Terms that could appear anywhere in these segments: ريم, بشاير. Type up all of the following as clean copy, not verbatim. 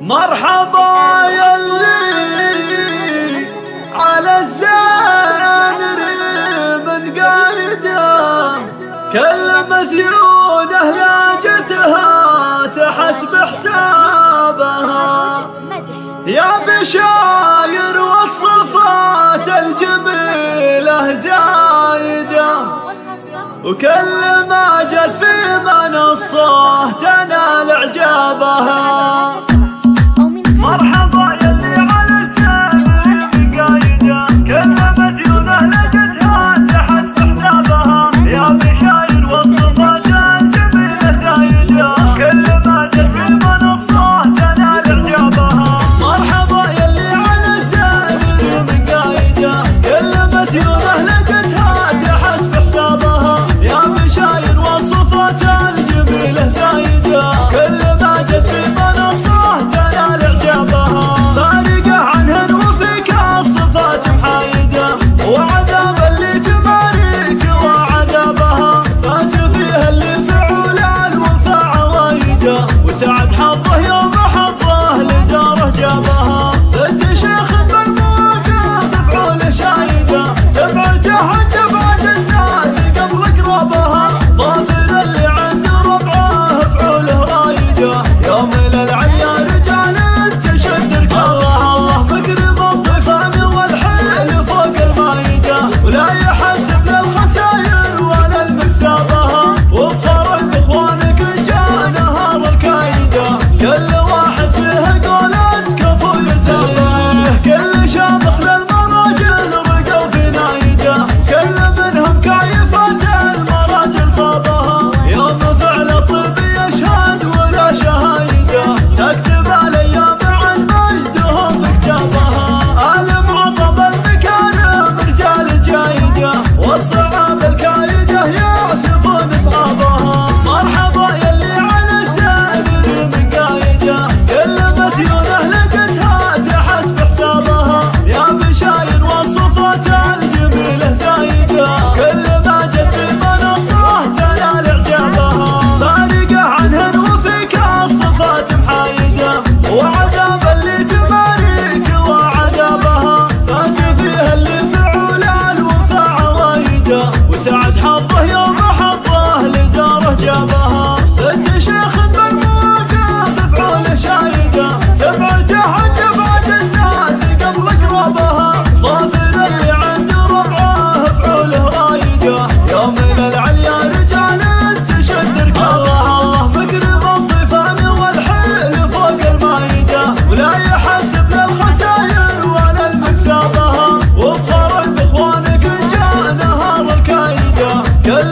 مرحبا يلي على الزين ريما قايدة كل مزيون اهلاجتها تحسب حسابها يا بشاير والصفات الجميلة زايدة وكل ما جت في منصة تنال اعجابها.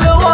Hello.